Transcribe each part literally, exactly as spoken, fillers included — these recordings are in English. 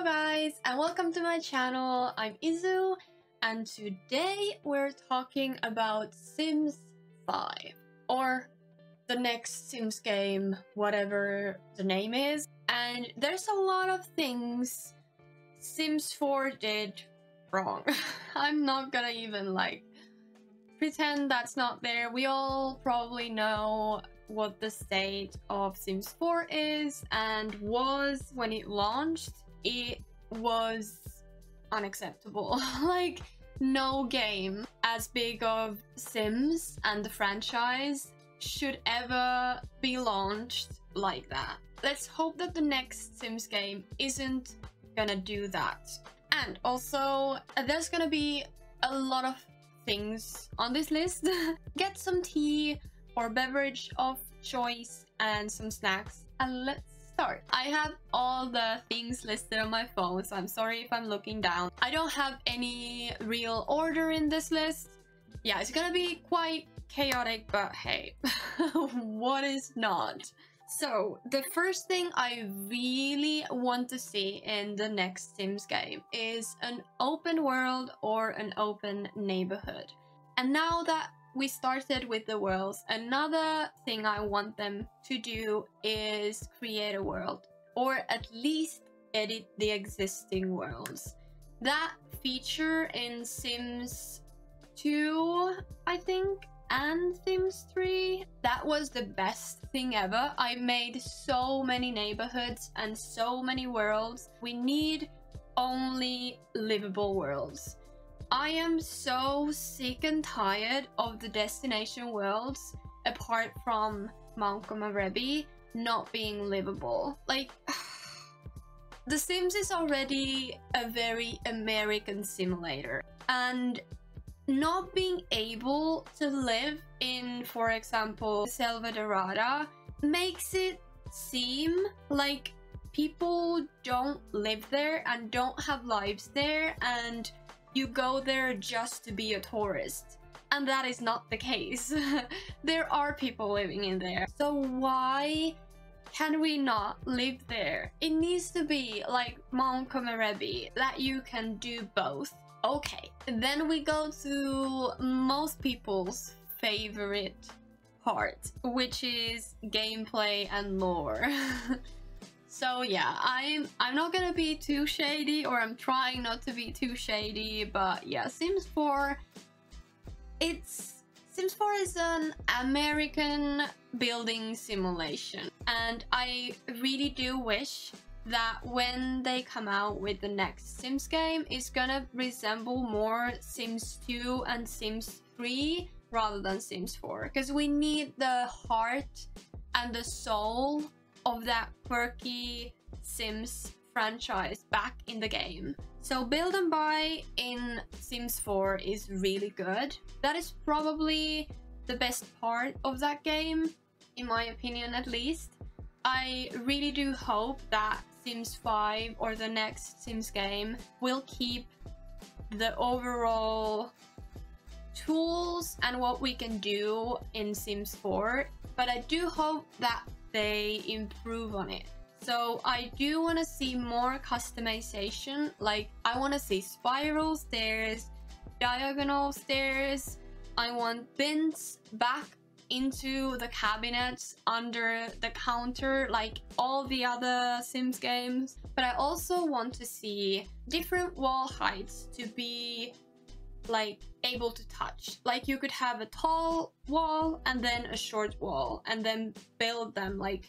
Hello guys and welcome to my channel. I'm Izu and today we're talking about Sims five or the next Sims game, whatever the name is. And there's a lot of things Sims four did wrong. I'm not gonna even like pretend that's not there. We all probably know what the state of Sims four is and was when it launched. It was unacceptable. Like, no game as big of Sims and the franchise should ever be launched like that. Let's hope that the next Sims game isn't gonna do that. And also, there's gonna be a lot of things on this list. Get some tea or beverage of choice and some snacks and let's start. I have all the things listed on my phone, so I'm sorry if I'm looking down. I don't have any real order in this list. Yeah, it's gonna be quite chaotic, but hey, what is not? So the first thing I really want to see in the next Sims game is an open world or an open neighborhood. And now that we started with the worlds, another thing I want them to do is create a world, or at least edit the existing worlds. That feature in Sims two, I think, and Sims three, that was the best thing ever. I made so many neighborhoods and so many worlds. We need only livable worlds. I am so sick and tired of the destination worlds, apart from Mount Komorebi, not being livable. Like, The Sims is already a very American simulator, and not being able to live in, for example, Selva Dorada makes it seem like people don't live there and don't have lives there, and you go there just to be a tourist, and that is not the case. There are people living in there, so why can we not live there? It needs to be like Mount Komorebi, that you can do both. Okay, then we go to most people's favorite part, which is gameplay and lore. So yeah, I'm I'm not gonna be too shady, or I'm trying not to be too shady, but yeah, Sims four, it's Sims four is an American building simulation, and I really do wish that when they come out with the next Sims game, it's gonna resemble more Sims two and Sims three rather than Sims four, because we need the heart and the soul of that quirky Sims franchise back in the game. So build and buy in Sims four is really good. That is probably the best part of that game, in my opinion at least. I really do hope that Sims five or the next Sims game will keep the overall tools and what we can do in Sims four, but I do hope that they improve on it. So I do want to see more customization. Like, I want to see spiral stairs, diagonal stairs. I want bins back into the cabinets under the counter, like all the other Sims games. But I also want to see different wall heights to be like able to touch. Like, you could have a tall wall and then a short wall and then build them like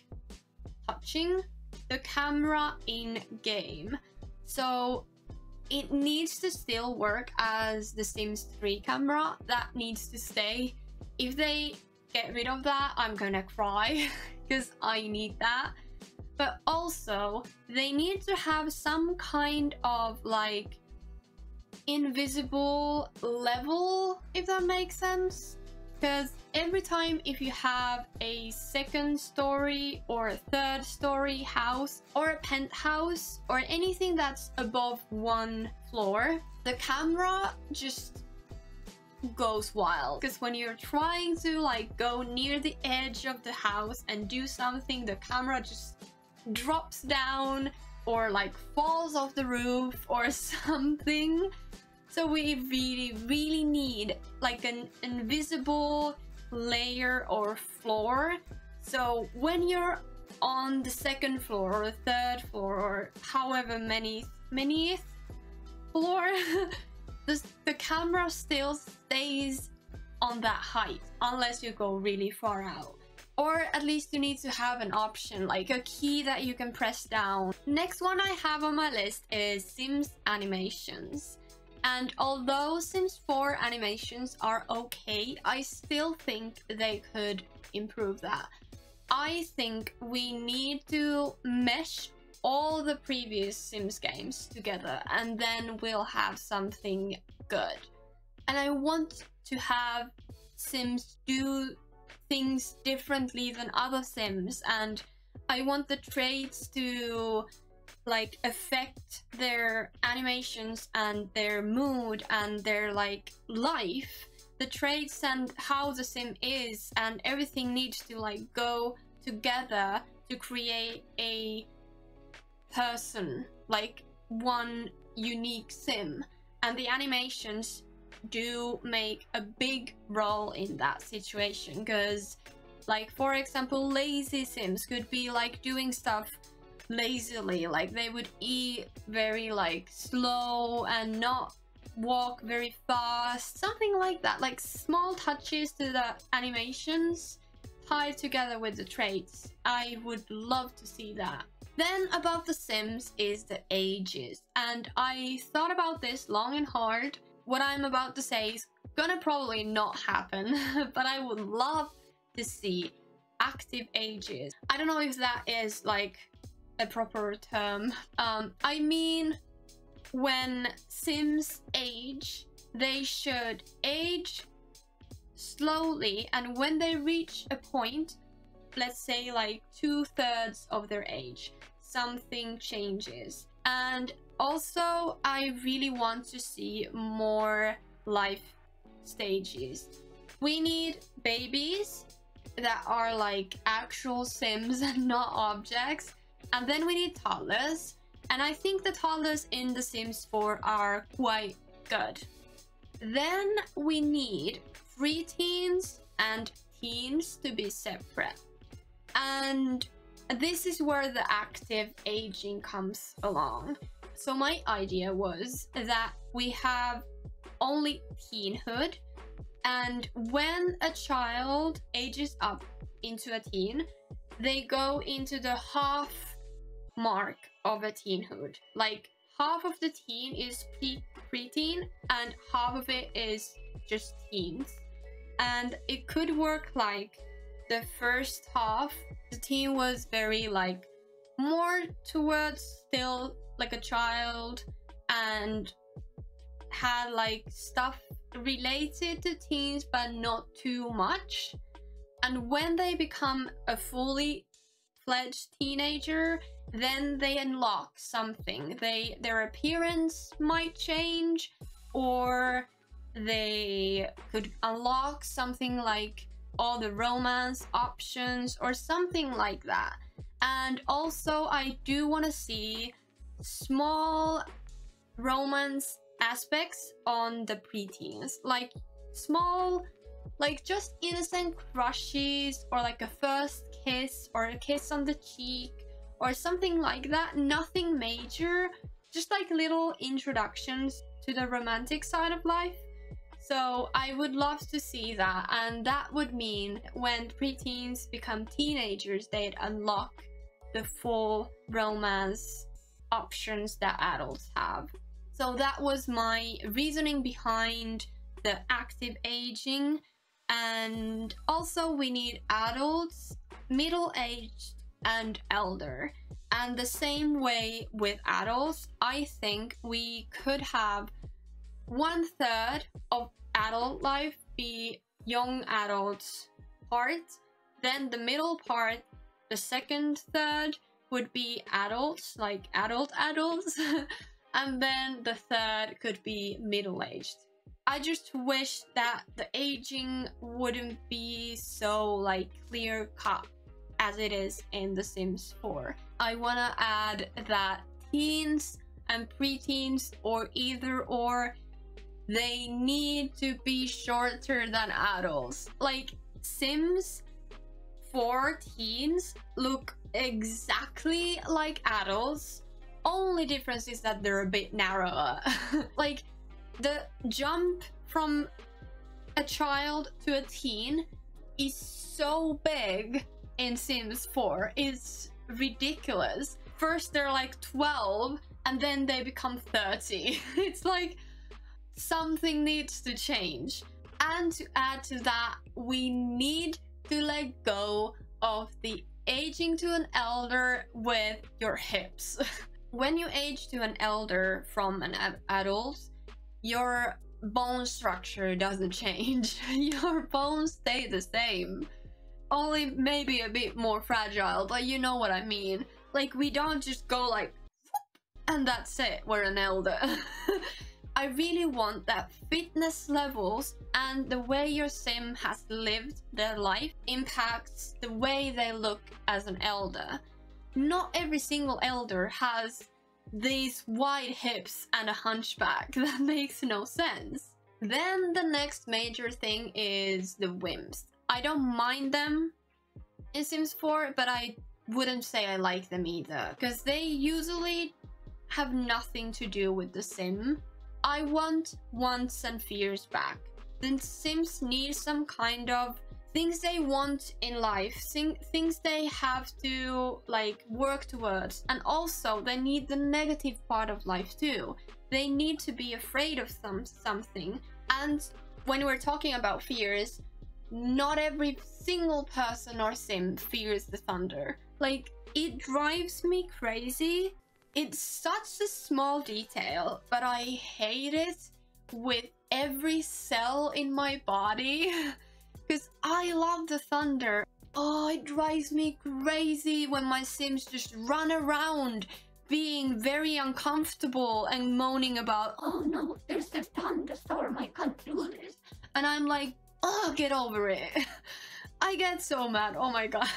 touching the camera in game. So it needs to still work as the Sims three camera. That needs to stay. If they get rid of that, I'm gonna cry, because I need that. But also they need to have some kind of like invisible level, if that makes sense, because every time if you have a second story or a third story house or a penthouse or anything that's above one floor, the camera just goes wild, because when you're trying to like go near the edge of the house and do something, the camera just drops down or like falls off the roof or something. So we really, really need like an invisible layer or floor. So when you're on the second floor or the third floor or however many many floor, the, the camera still stays on that height unless you go really far out. Or at least you need to have an option, like a key that you can press down. Next one I have on my list is Sims animations. And although Sims four animations are okay, I still think they could improve that. I think we need to mesh all the previous Sims games together and then we'll have something good. And I want to have Sims do things differently than other Sims, and I want the traits to like affect their animations and their mood and their like life. The traits and how the sim is and everything needs to like go together to create a person, like one unique sim, and the animations do make a big role in that situation, because like for example lazy sims could be like doing stuff lazily, like they would eat very like slow and not walk very fast, something like that, like small touches to the animations tied together with the traits. I would love to see that. Then above the sims is the ages, and I thought about this long and hard. What I'm about to say is gonna probably not happen, but I would love to see active ages. I don't know if that is like a proper term. um I mean, when Sims age, they should age slowly, and when they reach a point, let's say like two-thirds of their age, something changes. And also I really want to see more life stages. We need babies that are like actual Sims and not objects, and then we need toddlers. And I think the toddlers in the Sims four are quite good. Then we need preteens and teens to be separate. And this is where the active aging comes along. So my idea was that we have only teenhood, and when a child ages up into a teen, they go into the half mark of a teenhood. Like half of the teen is pre-teen and half of it is just teens. And it could work like the first half, the teen was very like more towards still like a child and had like stuff related to teens but not too much. And when they become a fully fledged teenager, then they unlock something. They their appearance might change, or they could unlock something like all the romance options or something like that. And also I do want to see small romance aspects on the preteens, like small like just innocent crushes or like a first kiss or a kiss on the cheek or something like that. Nothing major, just like little introductions to the romantic side of life. So I would love to see that, and that would mean when preteens become teenagers, they'd unlock the full romance options that adults have. So that was my reasoning behind the active aging. And also we need adults, middle-aged and elder, and the same way with adults. I think we could have one third of adult life be young adults part, then the middle part, the second third would be adults, like adult adults, and then the third could be middle-aged. I just wish that the aging wouldn't be so like clear cut as it is in the Sims four. I want to add that teens and preteens, or either or, they need to be shorter than adults. Like, Sims four teens look exactly like adults. Only difference is that they're a bit narrower. Like, the jump from a child to a teen is so big in Sims four. It's ridiculous. First they're like twelve and then they become thirty. It's like something needs to change. And to add to that, we need to let go of the aging to an elder with your hips. When you age to an elder from an adult, your bone structure doesn't change. Your bones stay the same, only maybe a bit more fragile, but you know what I mean. Like, we don't just go like and that's it, we're an elder. I really want that fitness levels and the way your sim has lived their life impacts the way they look as an elder. Not every single elder has these wide hips and a hunchback. That makes no sense. Then the next major thing is the whims. I don't mind them in Sims four, but I wouldn't say I like them either, because they usually have nothing to do with the sim. I want wants and fears back. The Sims need some kind of things they want in life, things they have to like work towards, and also they need the negative part of life too. They need to be afraid of some something. And when we're talking about fears, not every single person or sim fears the thunder. Like, it drives me crazy. It's such a small detail, but I hate it with every cell in my body. Because I love the thunder. Oh, it drives me crazy when my sims just run around being very uncomfortable and moaning about, oh no, there's a thunderstorm, I can't do this. And I'm like, oh, get over it. I get so mad, oh my god.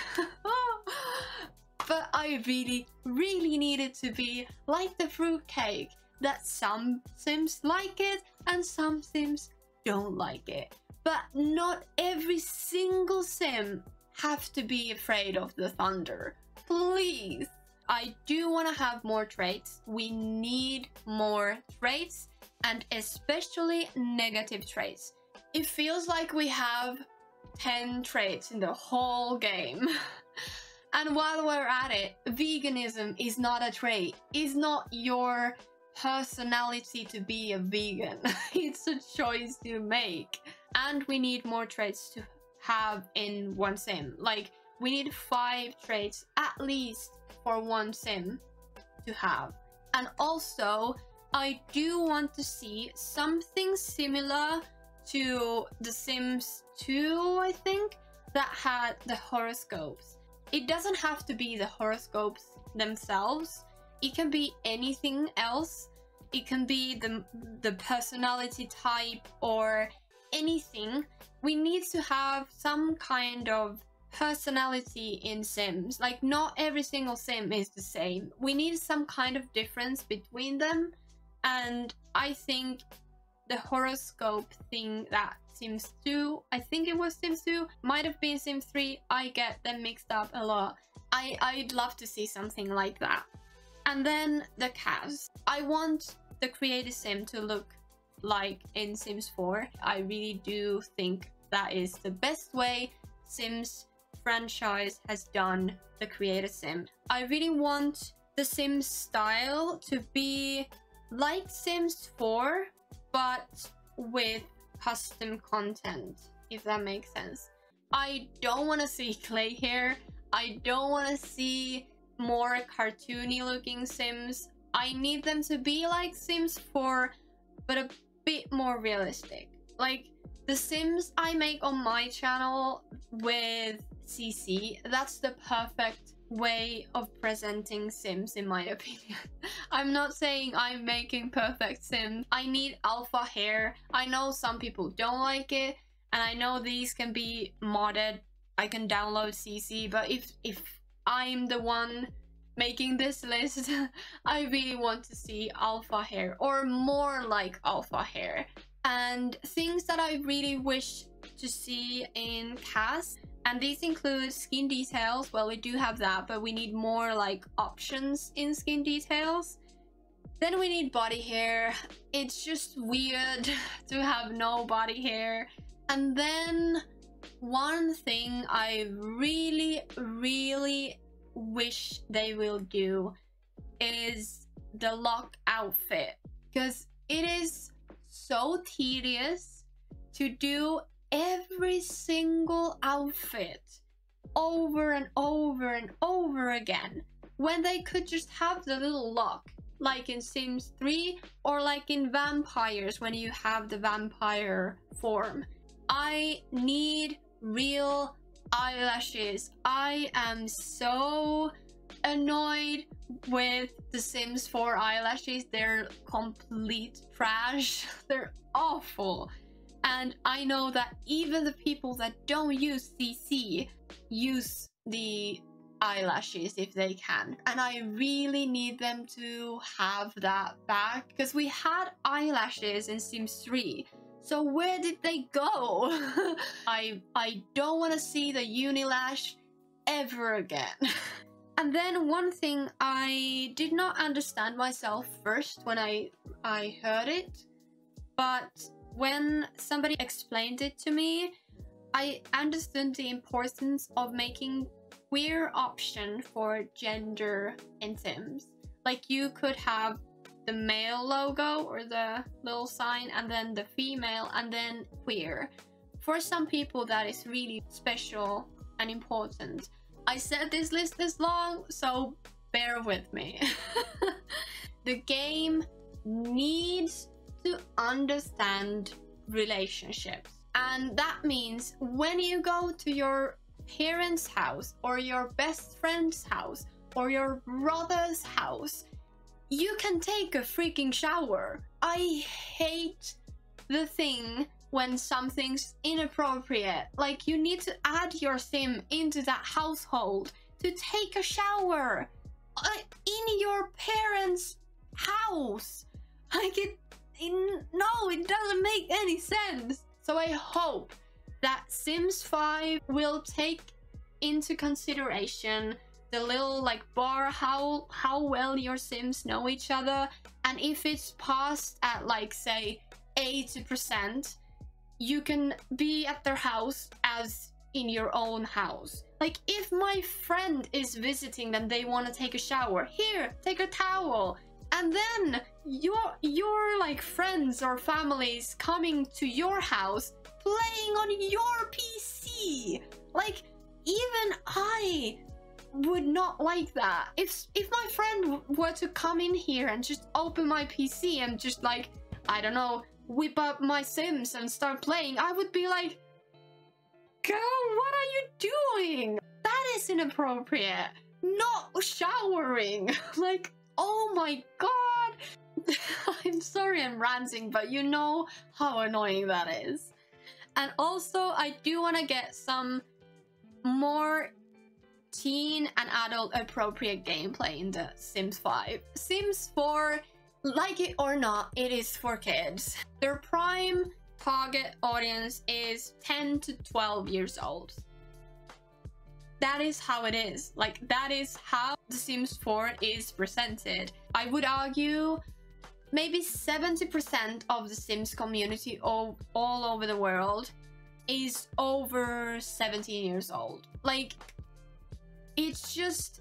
But I really, really need it to be like the fruitcake, that some sims like it and some sims don't like it. But not every single sim have to be afraid of the thunder. Please! I do want to have more traits. We need more traits, and especially negative traits. It feels like we have ten traits in the whole game. And while we're at it, veganism is not a trait. It's not your personality to be a vegan. It's a choice you make. And we need more traits to have in one sim. Like, we need five traits at least for one sim to have. And also, I do want to see something similar to the Sims two, I think, that had the horoscopes. It doesn't have to be the horoscopes themselves. It can be anything else. It can be the, the personality type or anything. We need to have some kind of personality in Sims. Like, not every single Sim is the same. We need some kind of difference between them. And I think the horoscope thing that Sims two, I think it was Sims two, might have been Sims three. I get them mixed up a lot. I, I'd love to see something like that. And then the cast. I want the creative sim to look like in Sims four. I really do think that is the best way Sims franchise has done the creative sim. I really want the Sims style to be like Sims four, but with custom content, if that makes sense. I don't want to see clay hair. I don't want to see more cartoony looking sims. I need them to be like Sims four, but a bit more realistic. Like the sims I make on my channel with C C, that's the perfect way of presenting sims in my opinion. I'm not saying I'm making perfect sims. I need alpha hair. I know some people don't like it, and I know these can be modded. I can download C C, but if if I'm the one making this list, I really want to see alpha hair or more like alpha hair, and things that I really wish to see in cast. And these include skin details. Well, we do have that, but we need more like options in skin details. Then we need body hair. It's just weird to have no body hair. And then one thing I really, really wish they will do is the lock outfit, because it is so tedious to do every single outfit over and over and over again when they could just have the little lock like in Sims three or like in vampires when you have the vampire form. I need real eyelashes. I am so annoyed with the Sims four eyelashes. They're complete trash. They're awful. And I know that even the people that don't use C C use the eyelashes if they can. And I really need them to have that back, because we had eyelashes in Sims three. So where did they go? I, I don't want to see the unilash ever again. And then one thing I did not understand myself first when I, I heard it, but when somebody explained it to me, I understood the importance of making queer option for gender in Sims. Like, you could have the male logo or the little sign, and then the female, and then queer. For some people, that is really special and important. I said this list is long, so bear with me. The game needs to understand relationships, and that means when you go to your parents' house or your best friend's house or your brother's house, you can take a freaking shower. I hate the thing when something's inappropriate, like you need to add your sim into that household to take a shower uh, in your parents' house. Like, it In, no, it doesn't make any sense. So I hope that Sims five will take into consideration the little like bar, how how well your Sims know each other, and if it's passed at like say eighty percent, you can be at their house as in your own house. Like, if my friend is visiting and they want to take a shower, here, take a towel. And then your, your like friends or families coming to your house playing on your P C. Like, even I would not like that. If, if my friend were to come in here and just open my P C and just like, I don't know, whip up my Sims and start playing, I would be like, girl, what are you doing? That is inappropriate. Not showering. Like, oh my god! I'm sorry I'm ranting, but you know how annoying that is. And also, I do want to get some more teen and adult appropriate gameplay in the Sims five. Sims four, like it or not, it is for kids. Their prime target audience is ten to twelve years old. That is how it is. Like, that is how the Sims four is presented. I would argue maybe seventy percent of the Sims community all, all over the world is over seventeen years old. Like, it's just,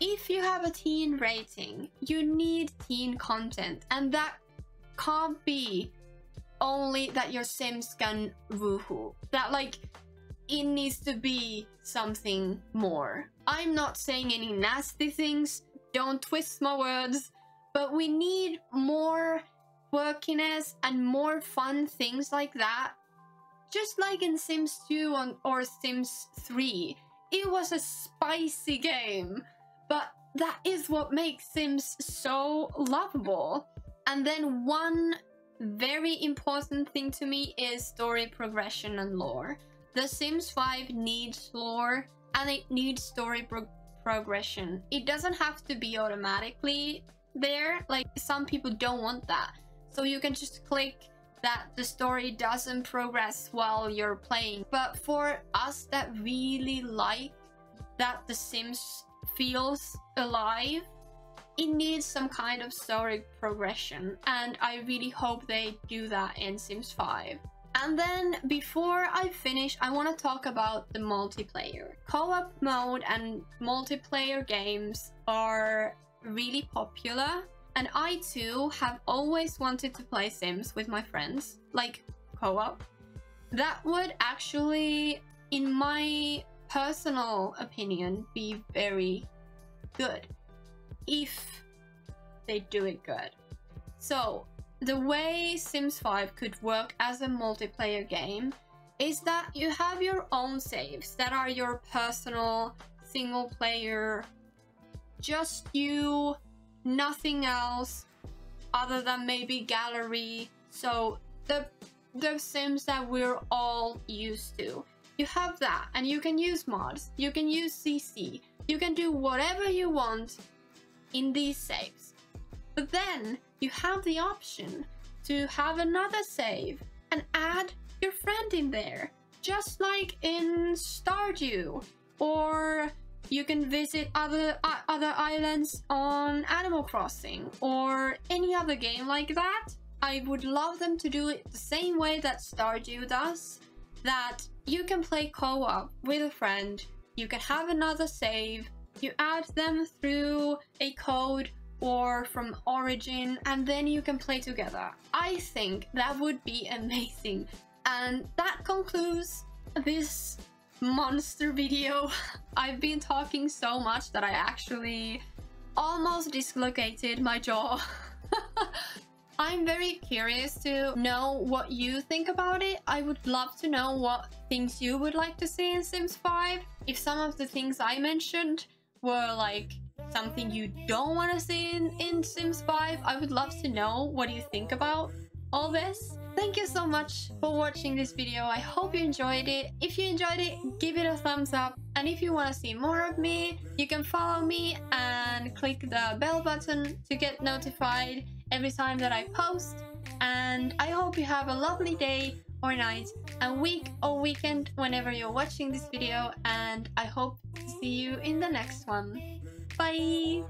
if you have a teen rating, you need teen content, and that can't be only that your Sims can woohoo. That, like, it needs to be something more. I'm not saying any nasty things, don't twist my words, but we need more quirkiness and more fun things like that. Just like in Sims two on, or Sims three, it was a spicy game, but that is what makes Sims so lovable. And then one very important thing to me is story progression and lore. The Sims five needs lore, and it needs story pro progression. It doesn't have to be automatically there, like some people don't want that. So you can just click that the story doesn't progress while you're playing. But for us that really like that the Sims feels alive, it needs some kind of story progression, and I really hope they do that in Sims five. And then before I finish, I want to talk about the multiplayer. Co-op mode and multiplayer games are really popular, and I too have always wanted to play Sims with my friends, like co-op. That would actually, in my personal opinion, be very good if they do it good. So the way Sims five could work as a multiplayer game is that you have your own saves that are your personal single player, just you, nothing else other than maybe gallery. So the the Sims that we're all used to, you have that, and you can use mods, you can use C C, you can do whatever you want in these saves. But then you have the option to have another save and add your friend in there, just like in Stardew, or you can visit other uh, other islands on Animal Crossing or any other game like that. I would love them to do it the same way that Stardew does, that you can play co-op with a friend, you can have another save, you add them through a code or from Origin, and then you can play together. I think that would be amazing. And that concludes this monster video. I've been talking so much that I actually almost dislocated my jaw. I'm very curious to know what you think about it. I would love to know what things you would like to see in Sims five. If some of the things I mentioned were like something you don't want to see in, in Sims five, I would love to know what you think about all this. Thank you so much for watching this video. I hope you enjoyed it. If you enjoyed it, give it a thumbs up. And if you want to see more of me, you can follow me and click the bell button to get notified every time that I post. And I hope you have a lovely day or night and week or weekend whenever you're watching this video. And I hope to see you in the next one. Bye!